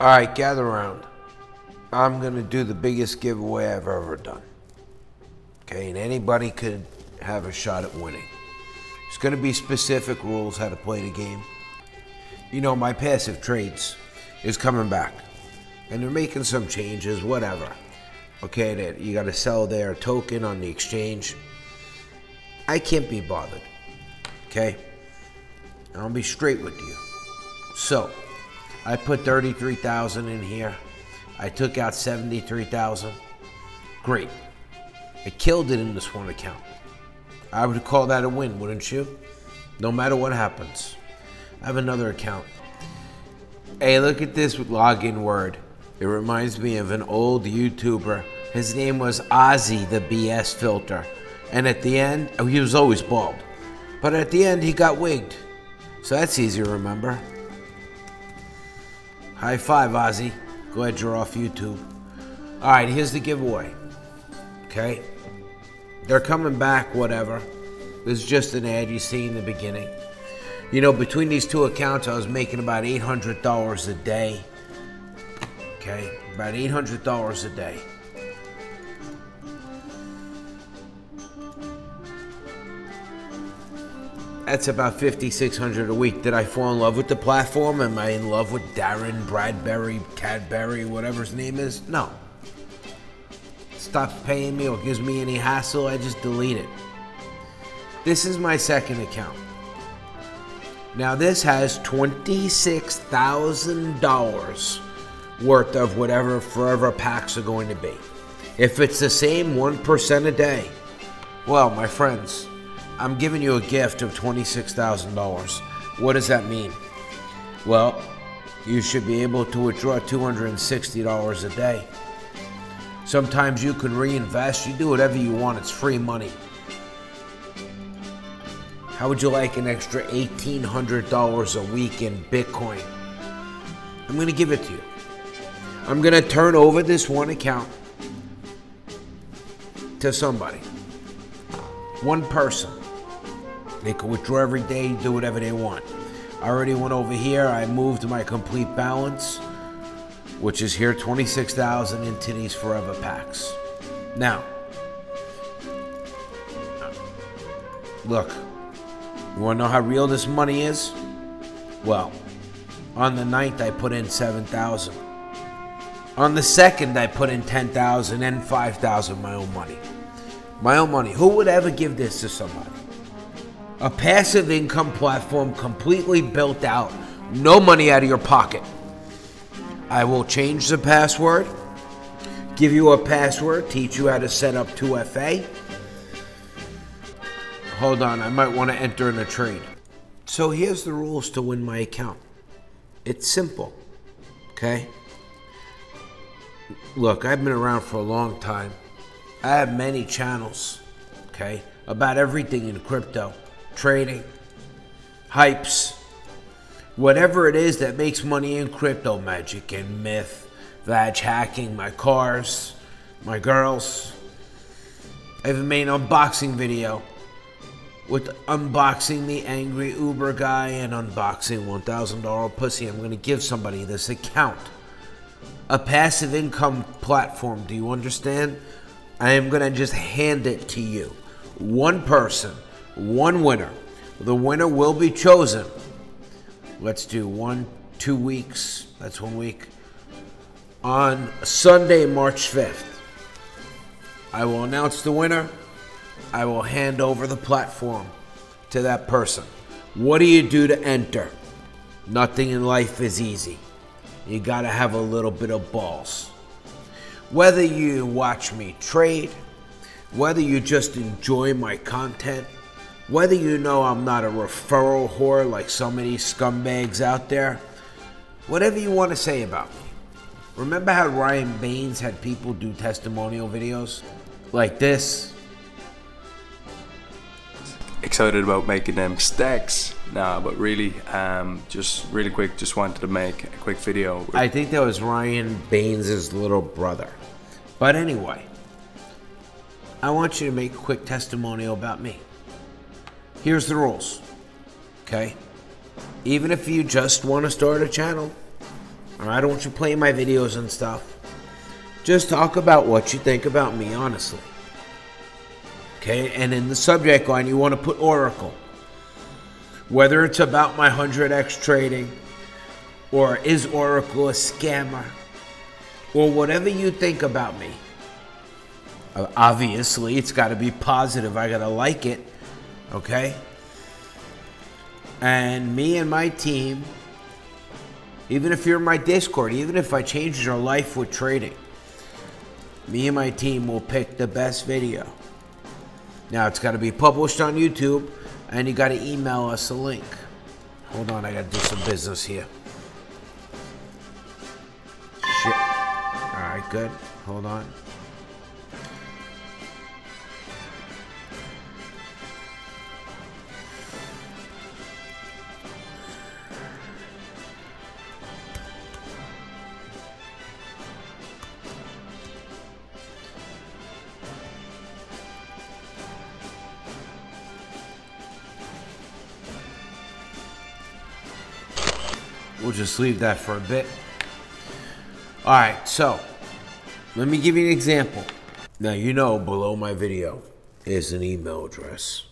All right, gather around. I'm gonna do the biggest giveaway I've ever done. Okay, and anybody could have a shot at winning. There's gonna be specific rules how to play the game. You know, my passive trades is coming back and they're making some changes, whatever. Okay, that you gotta sell their token on the exchange. I can't be bothered, okay? I'll be straight with you. So, I put 33,000 in here. I took out 73,000. Great. I killed it in this one account. I would call that a win, wouldn't you? No matter what happens. I have another account. Hey, look at this login word. It reminds me of an old YouTuber. His name was Ozzy the BS filter. And at the end, oh, he was always bald. But at the end, he got wigged. So that's easy to remember. High five, Ozzy. Glad you're off YouTube. All right, here's the giveaway, okay? They're coming back, whatever. This is just an ad you see in the beginning. You know, between these two accounts, I was making about $800 a day, okay? About $800 a day. That's about $5,600 a week. Did I fall in love with the platform? Am I in love with Darren Bradbury Cadbury, whatever his name is? No. Stops paying me or gives me any hassle, I just delete it. This is my second account. Now this has $26,000 worth of whatever forever packs are going to be. If it's the same 1% a day, well, my friends, I'm giving you a gift of $26,000. What does that mean? Well, you should be able to withdraw $260 a day. Sometimes you can reinvest. You do whatever you want. It's free money. How would you like an extra $1,800 a week in Bitcoin? I'm going to give it to you. I'm going to turn over this one account to somebody. One person. They can withdraw every day, do whatever they want. I already went over here. I moved my complete balance, which is here, 26,000 into these forever packs. Now, look, you want to know how real this money is? Well, on the 9th, I put in 7,000. On the 2nd, I put in 10,000 and 5,000 my own money. My own money. Who would ever give this to somebody? A passive income platform completely built out. No money out of your pocket. I will change the password, give you a password, teach you how to set up 2FA. Hold on, I might want to enter in a trade. So here's the rules to win my account. It's simple, okay? Look, I've been around for a long time. I have many channels, okay, about everything in crypto, trading, hypes, whatever it is that makes money in crypto, magic and myth, vag hacking, my cars, my girls. I even made an unboxing video with unboxing the angry Uber guy and unboxing $1,000 pussy. I'm going to give somebody this account, a passive income platform. Do you understand? I am going to just hand it to you. One person, one winner. The winner will be chosen. Let's do 1, 2 weeks. That's 1 week. On Sunday, March 5th, I will announce the winner. I will hand over the platform to that person. What do you do to enter? Nothing in life is easy. You got to have a little bit of balls. Whether you watch me trade, whether you just enjoy my content, whether you know I'm not a referral whore like some of these scumbags out there, whatever you want to say about me. Remember how Ryan Baines had people do testimonial videos like this? Excited about making them stacks. Nah, but really, just really quick, just wanted to make a quick video. I think that was Ryan Baines' little brother. But anyway, I want you to make a quick testimonial about me. Here's the rules, okay? Even if you just want to start a channel, or I don't want you playing my videos and stuff. Just talk about what you think about me, honestly. Okay, and in the subject line, you want to put Oracle. Whether it's about my 100x trading, or is Oracle a scammer, or whatever you think about me. Obviously, it's got to be positive. I got to like it, okay? And me and my team, even if you're in my Discord, even if I change your life with trading, me and my team will pick the best video. Now, it's got to be published on YouTube, and you got to email us a link. Hold on, I got to do some business here. Shit. All right, good. Hold on. We'll just leave that for a bit. All right, so let me give you an example. Now, you know below my video is an email address.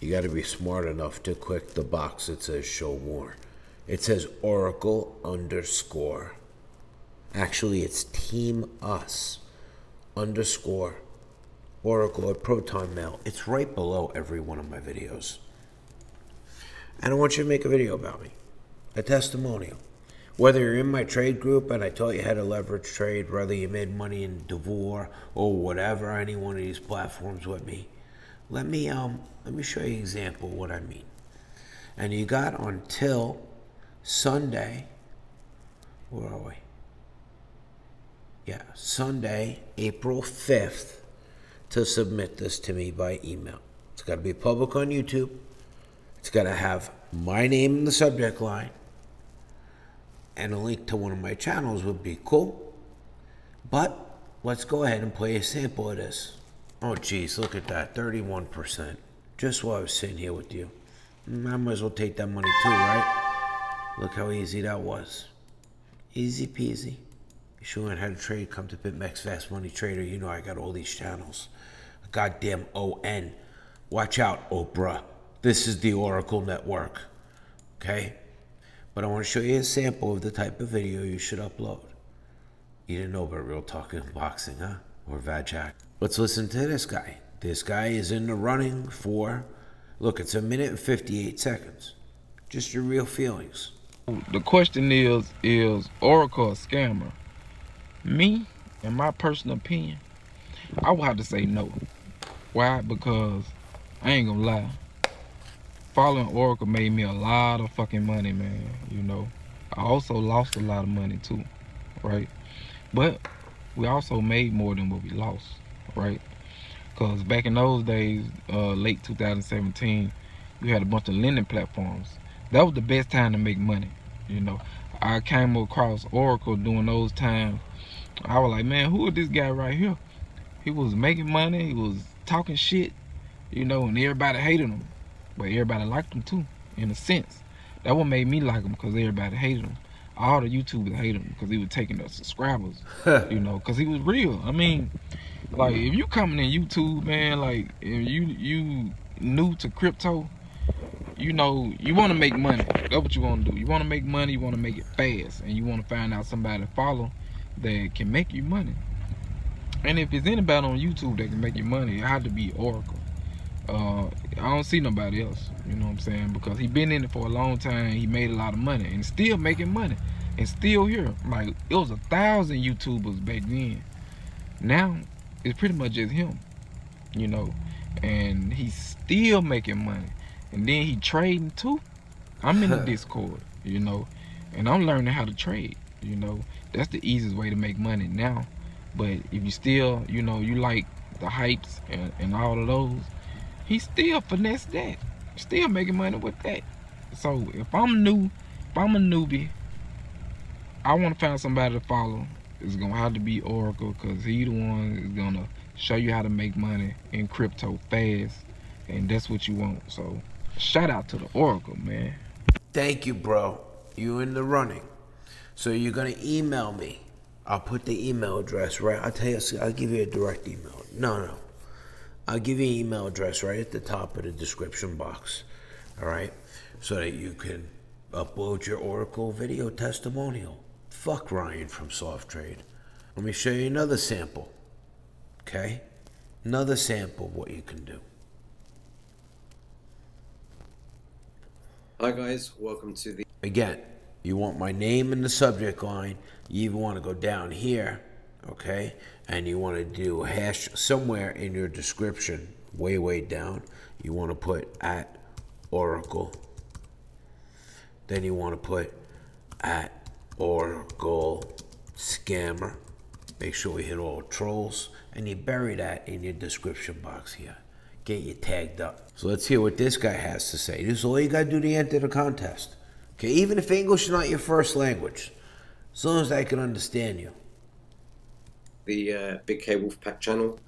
You got to be smart enough to click the box that says show more. It says Oracle underscore. Actually, it's team us underscore Oracle at ProtonMail. It's right below every one of my videos. And I want you to make a video about me. A testimonial. Whether you're in my trade group and I taught you how to leverage trade, whether you made money in Devore or whatever, any one of these platforms with me, let me show you an example of what I mean. And you got until Sunday, where are we? Yeah, Sunday, April 5th, to submit this to me by email. It's got to be public on YouTube. It's got to have my name in the subject line, and a link to one of my channels would be cool. But let's go ahead and play a sample of this. Oh, geez, look at that, 31%. Just while I was sitting here with you. I might as well take that money too, right? Look how easy that was. Easy peasy. If you learn how to trade, come to BitMEX Fast Money Trader. You know I got all these channels. Goddamn ON. Watch out, Oprah. This is the Oracle Network, okay? But I want to show you a sample of the type of video you should upload. You didn't know about real talk and boxing, huh? Or Vajak. Let's listen to this guy. This guy is in the running for, look, it's 1 minute and 58 seconds. Just your real feelings. The question is Oracle a scammer? Me, in my personal opinion, I would have to say no. Why? Because I ain't gonna lie. Following Oracle made me a lot of fucking money, man, you know. I also lost a lot of money too, right? But we also made more than what we lost, right? Because back in those days, late 2017, we had a bunch of lending platforms. That was the best time to make money, you know. I came across Oracle during those times. I was like, man, who is this guy right here? He was making money, he was talking shit, you know, and everybody hated him. But everybody liked them too, in a sense. That what made me like them, because everybody hated them. All the YouTubers hated him because he was taking the subscribers, you know, because he was real. I mean, like, if you coming in YouTube, man, like, if you new to crypto, you know, you want to make money. That's what you want to do. You want to make money, you want to make it fast, and you want to find out somebody to follow that can make you money. And if there's anybody on YouTube that can make you money, it had to be Oracle. I don't see nobody else, you know what I'm saying? Because he been in it for a long time, he made a lot of money, and still making money, and still here. Like, it was 1,000 YouTubers back then. Now, it's pretty much just him, you know? And he's still making money. And then he trading too. I'm in the Discord, you know? And I'm learning how to trade, you know? That's the easiest way to make money now. But if you still, you know, you like the hypes and all of those, he still finessed that, still making money with that. So if I'm new, if I'm a newbie, I want to find somebody to follow. It's gonna have to be Oracle, because he the one is gonna show you how to make money in crypto fast, and that's what you want. So shout out to the Oracle, man. Thank you, bro. You in the running. So you're going to email me. I'll put the email address, right? I'll tell you, I'll give you a direct email. No. I'll give you an email address right at the top of the description box, all right? So that you can upload your Oracle video testimonial. Fuck Ryan from Soft Trade. Let me show you another sample, okay? Another sample of what you can do. Hi guys, welcome to the... Again, you want my name in the subject line. You even want to go down here, okay? And you want to do a hash somewhere in your description, way down. You want to put at Oracle. Then you want to put at Oracle Scammer. Make sure we hit all trolls. And you bury that in your description box here. Get you tagged up. So let's hear what this guy has to say. This is all you got to do to enter the contest. Okay, even if English is not your first language, as long as I can understand you. The Big K Wolfpack channel.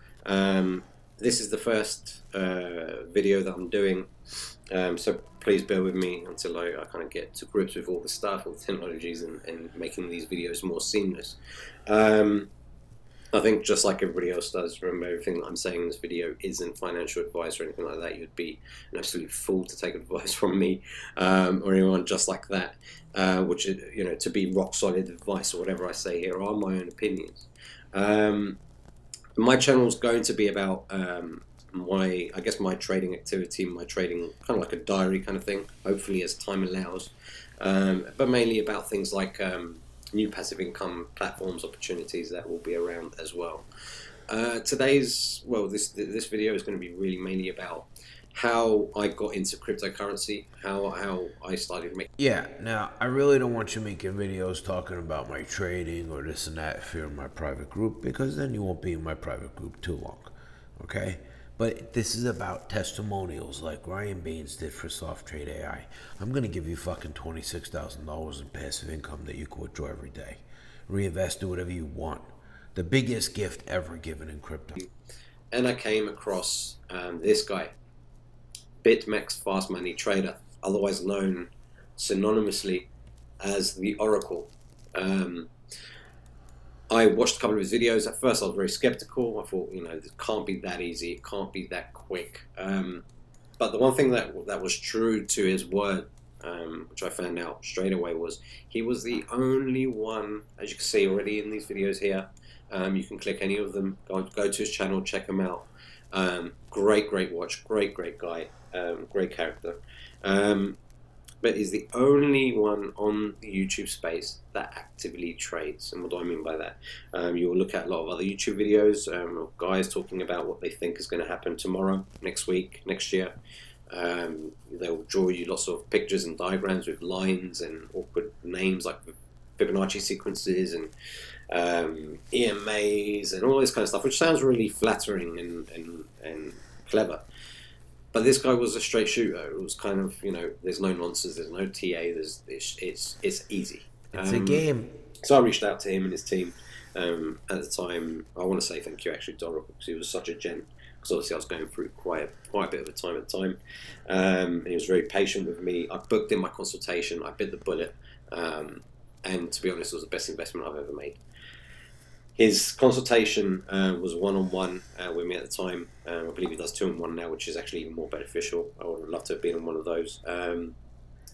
This is the first video that I'm doing, so please bear with me until I kind of get to grips with all the stuff, all the technologies, and making these videos more seamless. I think just like everybody else does, remember everything that I'm saying in this video isn't financial advice or anything like that. You'd be an absolute fool to take advice from me or anyone just like that, which is, you know, to be rock solid advice or whatever I say here are my own opinions. My channel is going to be about my trading activity, my trading, kind of like a diary kind of thing, hopefully as time allows, but mainly about things like new passive income platforms, opportunities that will be around as well. This video is going to be really mainly about how I got into cryptocurrency, how I started making... Yeah, now, I really don't want you making videos talking about my trading or this and that if you're in my private group, because then you won't be in my private group too long, okay? But this is about testimonials like Ryan Baines did for Soft Trade AI. I'm going to give you fucking $26,000 in passive income that you can withdraw every day. Reinvest, do whatever you want. The biggest gift ever given in crypto. And I came across this guy, BitMEX Fast Money Trader, otherwise known synonymously as the Oracle. I watched a couple of his videos. At first I was very skeptical. I thought, you know, it can't be that easy, it can't be that quick. But the one thing that was true to his word, which I found out straight away, was he was the only one, as you can see already in these videos here, you can click any of them, go to his channel, check him out. Great watch, great guy, great character, but he's the only one on the YouTube space that actively trades. And what do I mean by that? You'll look at a lot of other YouTube videos of guys talking about what they think is going to happen tomorrow, next week, next year. They'll draw you lots of pictures and diagrams with lines and awkward names like Fibonacci sequences and EMAs and all this kind of stuff, which sounds really flattering and clever. But this guy was a straight shooter. It was kind of, you know, there's no nonsense, there's no TA, it's easy. It's a game. So I reached out to him and his team at the time. I want to say thank you actually to Donald Roper, because he was such a gent. Because obviously I was going through quite a bit of a time at the time. And he was very patient with me. I booked in my consultation. I bit the bullet. And to be honest, it was the best investment I've ever made. His consultation was one-on-one with me at the time. I believe he does two-on-one now, which is actually even more beneficial. I would love to have been on one of those. And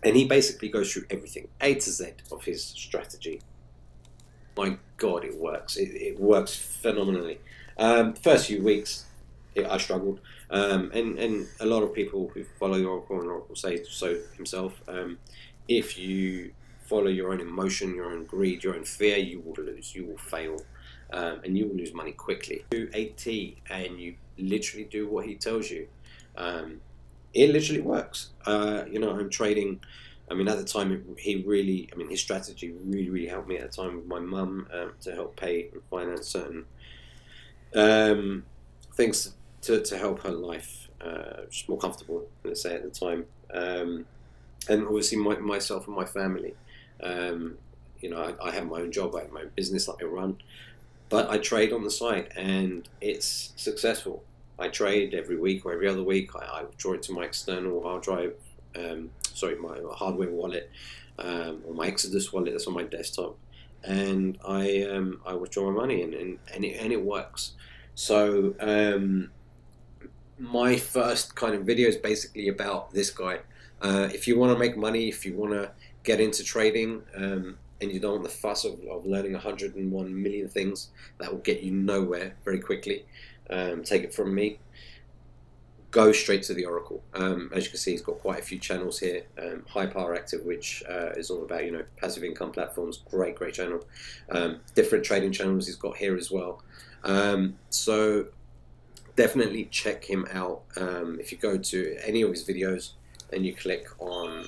he basically goes through everything, A to Z of his strategy. My God, it works. It works phenomenally. First few weeks, I struggled. And a lot of people who follow the Oracle, and Oracle say so himself, if you follow your own emotion, your own greed, your own fear, you will lose, you will fail. And you will lose money quickly. Do AT and you literally do what he tells you. It literally works. You know, I'm trading. I mean, at the time, his strategy really helped me at the time with my mum to help pay and finance certain things to help her life. Just more comfortable, let's say, at the time. And obviously myself and my family. You know, I have my own job, I have my own business that I run. But I trade on the side, and it's successful. I trade every week or every other week. I withdraw it to my external hard drive, my hardware wallet, or my Exodus wallet that's on my desktop. and I withdraw my money, and it works. So my first kind of video is basically about this guy. If you want to make money, if you want to get into trading, and you don't want the fuss of learning 101 million things, that will get you nowhere very quickly. Take it from me. Go straight to the Oracle. As you can see, he's got quite a few channels here. High Power Active, which is all about, you know, passive income platforms. Great, great channel. Different trading channels he's got here as well. So definitely check him out. If you go to any of his videos and you click on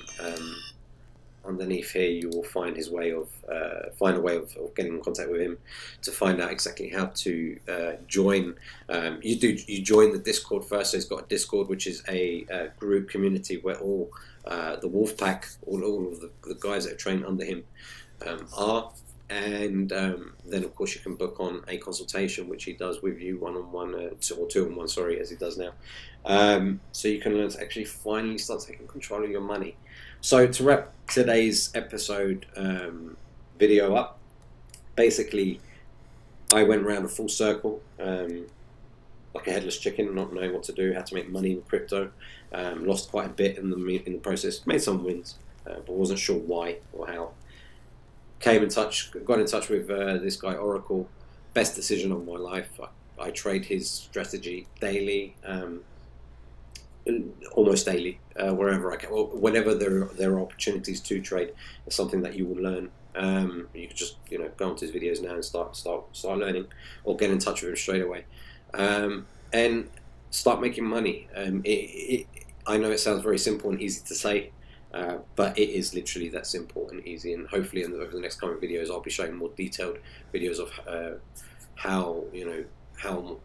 underneath here, you will find his way of find a way of getting in contact with him to find out exactly how to join. You join the Discord first. So he's got a Discord, which is a group community where all the Wolfpack, all of the guys that are trained under him are. And then of course you can book on a consultation, which he does with you one-on-one, or two-on-one, sorry, as he does now. So you can learn to actually finally start taking control of your money. So to wrap today's episode video up, basically I went around a full circle, like a headless chicken, not knowing what to do, how to make money in crypto. Lost quite a bit in the process, made some wins, but wasn't sure why or how. Got in touch with this guy Oracle. Best decision of my life. I trade his strategy daily. Almost daily, wherever I can, or whenever there are opportunities to trade. It's something that you will learn. You can just, you know, go onto his videos now and start learning, or get in touch with him straight away, and start making money. I know it sounds very simple and easy to say, but it is literally that simple and easy. And hopefully, over the next coming videos, I'll be showing more detailed videos of how, you know, how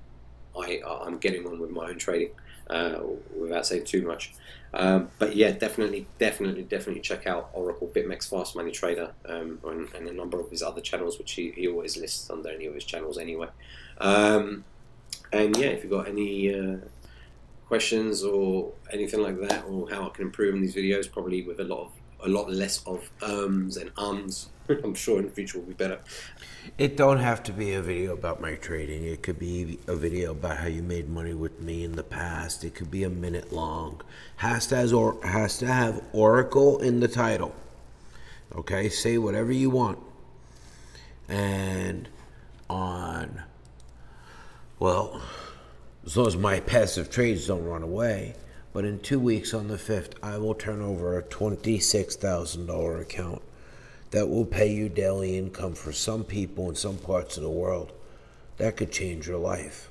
I'm getting on with my own trading. Without saying too much, but yeah, definitely check out Oracle, BitMEX Fast Money Trader, and a number of his other channels, which he always lists under any of his channels anyway. And yeah, if you've got any questions or anything like that, or how I can improve in these videos, probably with a lot less of ums and ums, I'm sure in the future will be better. It don't have to be a video about my trading. It could be a video about how you made money with me in the past. It could be a minute long. Has to have Oracle in the title. Okay, say whatever you want. And on, well, as long as my passive trades don't run away, but in 2 weeks on the 5th, I will turn over a $26,000 account that will pay you daily income for some people in some parts of the world. That could change your life.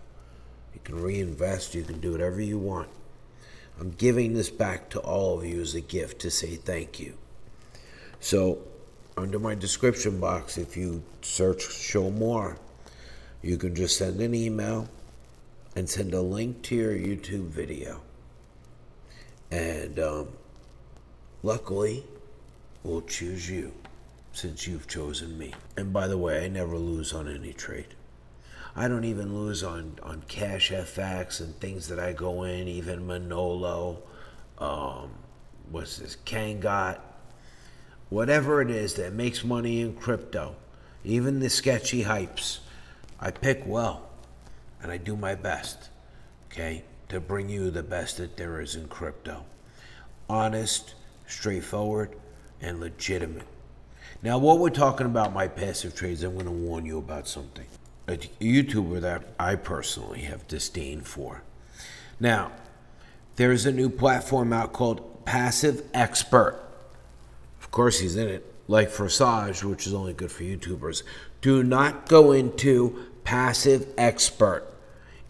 You can reinvest, you can do whatever you want. I'm giving this back to all of you as a gift to say thank you. So, under my description box, if you search Show More, you can just send an email and send a link to your YouTube video. And luckily, we'll choose you, since you've chosen me. And by the way, I never lose on any trade. I don't even lose on Cash FX and things that I go in, even Manolo, what's this, Kangot, whatever it is that makes money in crypto, even the sketchy hypes. I pick well, and I do my best, okay, to bring you the best that there is in crypto. Honest, straightforward, and legitimate. Now, what we're talking about, my passive trades, I'm going to warn you about something. A YouTuber that I personally have disdain for. Now, there's a new platform out called Passive Expert. Of course, he's in it, like Forsage, which is only good for YouTubers. Do not go into Passive Expert.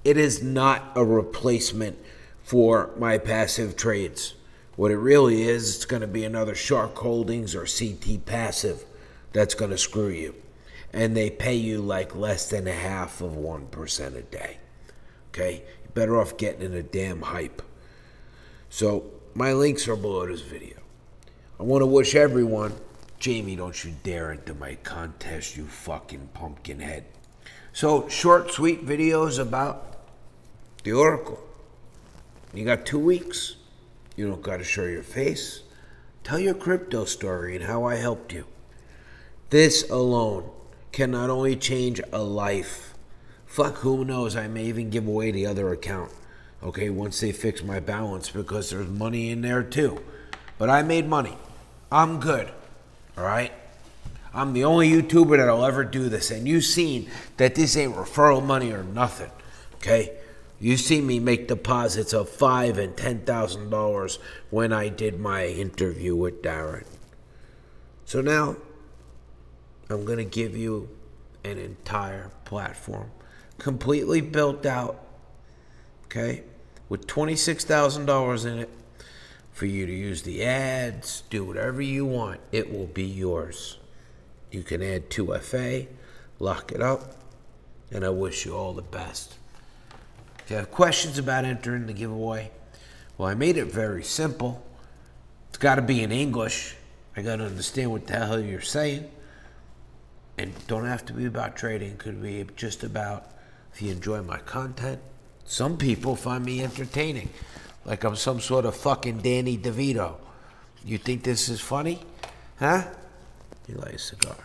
It is not a replacement for my passive trades. What it really is, it's going to be another Shark Holdings or CT Passive that's going to screw you. And they pay you like less than a half of 1% a day. Okay? You're better off getting in a damn hype. So, my links are below this video. I want to wish everyone, Jamie, don't you dare enter my contest, you fucking pumpkin head. So, short, sweet videos about the Oracle. You got 2 weeks. You don't got to show your face. Tell your crypto story and how I helped you. This alone can not only change a life, fuck who knows, I may even give away the other account, okay, once they fix my balance, because there's money in there too. But I made money. I'm good, all right? I'm the only YouTuber that'll ever do this, and you've seen that this ain't referral money or nothing, okay? You see me make deposits of $5,000 and $10,000 when I did my interview with Darren. So now, I'm going to give you an entire platform, completely built out, okay, with $26,000 in it for you to use the ads, do whatever you want. It will be yours. You can add 2FA, lock it up, and I wish you all the best. If you have questions about entering the giveaway, well, I made it very simple. It's got to be in English. I got to understand what the hell you're saying. And don't have to be about trading. Could be just about if you enjoy my content. Some people find me entertaining, like I'm some sort of fucking Danny DeVito. You think this is funny? Huh? You light a cigar.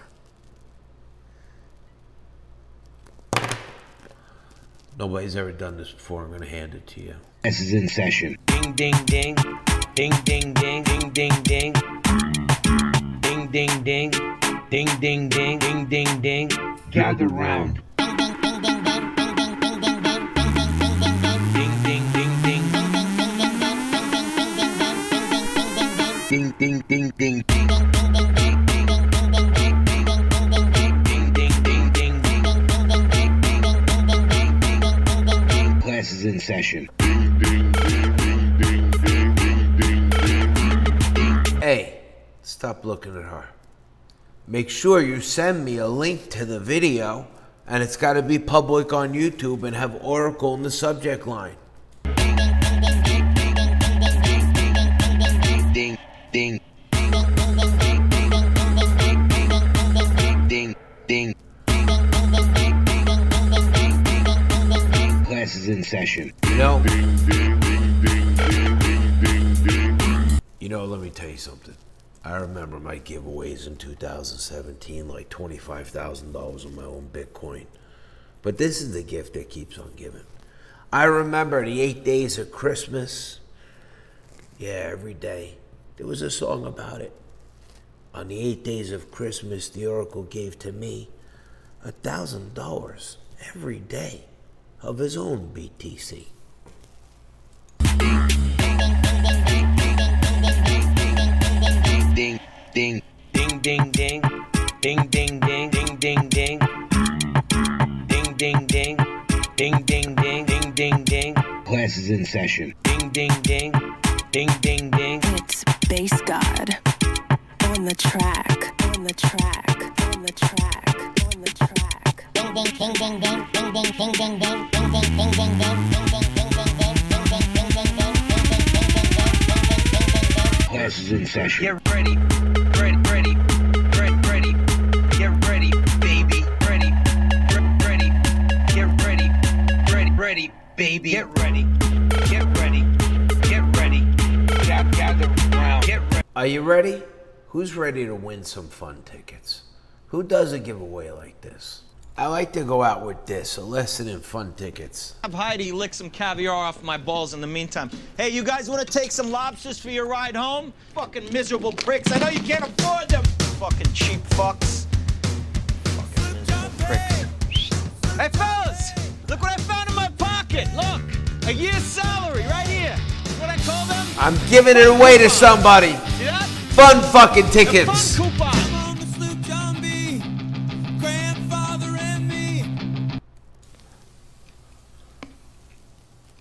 Nobody's ever done this before. I'm gonna hand it to you. This is in session. Ding ding ding, ding ding ding ding ding ding, ding ding ding. Ding, ding, ding, ding, ding, ding. Gather round. Ding, ding, ding, ding, ding, ding, ding, ding, ding, ding, ding, ding, ding, ding, ding. Class is in session. Hey, stop looking at her. Make sure you send me a link to the video, and it's got to be public on YouTube and have Oracle in the subject line. Ding, ding. Ding, ding. Class is in session. You know, let me tell you something. I remember my giveaways in 2017, like $25,000 on my own Bitcoin. But this is the gift that keeps on giving. I remember the 8 days of Christmas. Yeah, every day. There was a song about it. On the 8 days of Christmas, the Oracle gave to me $1,000 every day of his own BTC. Ding, ding, ding, ding, ding, ding, ding, ding, ding, ding, ding, ding, ding, ding, ding, ding, ding, ding, ding, ding. Class is in session. Ding, ding, ding, ding, ding, ding. It's Bass God on the track, on the track, on the track, on the track. Ding, ding, ding, ding, ding, ding, ding, ding, ding, ding, ding, ding, ding, ding, ding, ding, ding. Class is in session. Get ready, ready, ready, ready, ready. Get ready, baby. Ready, ready. Get ready, ready, ready, baby. Get ready, get ready, get ready. Gather round. Get ready. Are you ready? Who's ready to win some fun tickets? Who does a giveaway like this? I like to go out with this, a lesson in fun tickets. Have Heidi lick some caviar off my balls in the meantime. Hey, you guys want to take some lobsters for your ride home? Fucking miserable pricks. I know you can't afford them. Fucking cheap fucks. Fucking miserable pricks. Hey, fellas, look what I found in my pocket. Look, a year's salary right here. What I call them? I'm giving it away to somebody. See that? Fun fucking tickets. The fun coupon.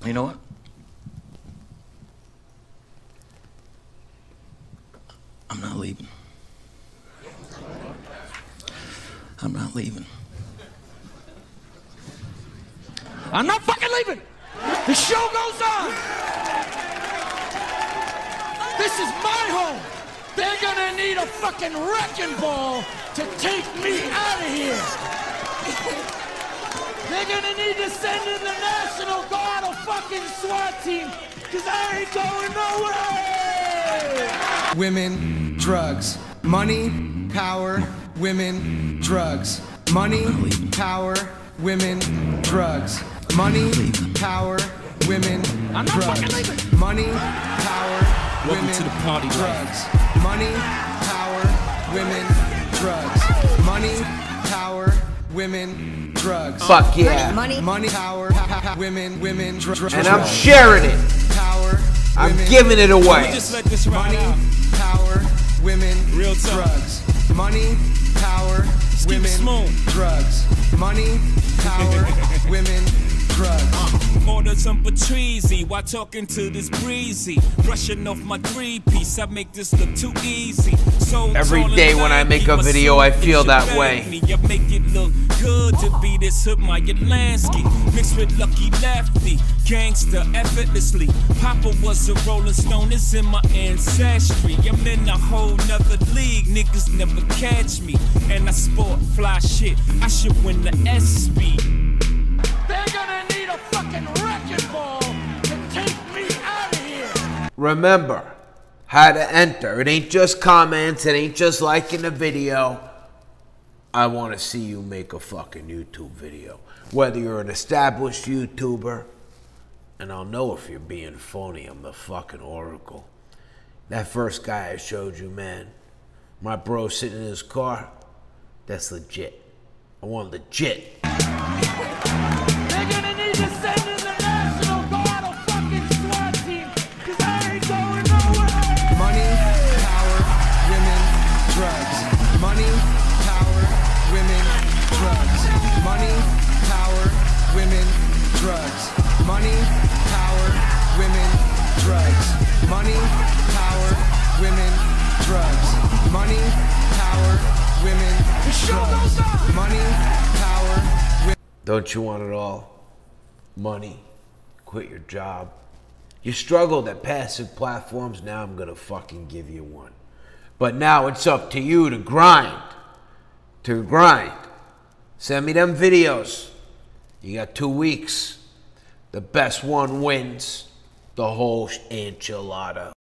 You know what? I'm not leaving. I'm not leaving. I'm not fucking leaving! The show goes on! This is my home! They're gonna need a fucking wrecking ball to take me out of here! They're gonna need to send in the National Guard or fucking SWAT team, cause I ain't going nowhere! Women, drugs, money, power, women, drugs. Money, power, women, drugs. Money, power, women, drugs. Money, power, women, drugs. Money, power, women, drugs. Money, power, women, drugs. Fuck yeah. Money, power, women, drugs. And I'm sharing it. Power, I'm giving it away. Money, power, women, drugs. Money, power, women, drugs. Money, power, women, drugs. Order some Patrizi while talking to this breezy. Brushing off my three-piece, I make this look too easy. So every day when I make a video, I feel that way. I make it look good to be this hood, my Atlanski. Mixed with Lucky Lefty, gangster effortlessly. Papa was a Rolling Stone, it's in my ancestry. I'm in a whole nother league, niggas never catch me. And I sport fly shit, I should win the SB. Remember how to enter. It ain't just comments. It ain't just liking a video. I want to see you make a fucking YouTube video. Whether you're an established YouTuber, and I'll know if you're being phony. I'm the fucking Oracle. That first guy I showed you, man, my bro sitting in his car, that's legit. I want legit. Money, power, women, drugs. Money, power, women, drugs. Money, power, women. Don't you want it all? Money, quit your job. You struggled at passive platforms, now I'm gonna fucking give you one. But now it's up to you to grind. To grind. Send me them videos. You got 2 weeks. The best one wins. The whole enchilada.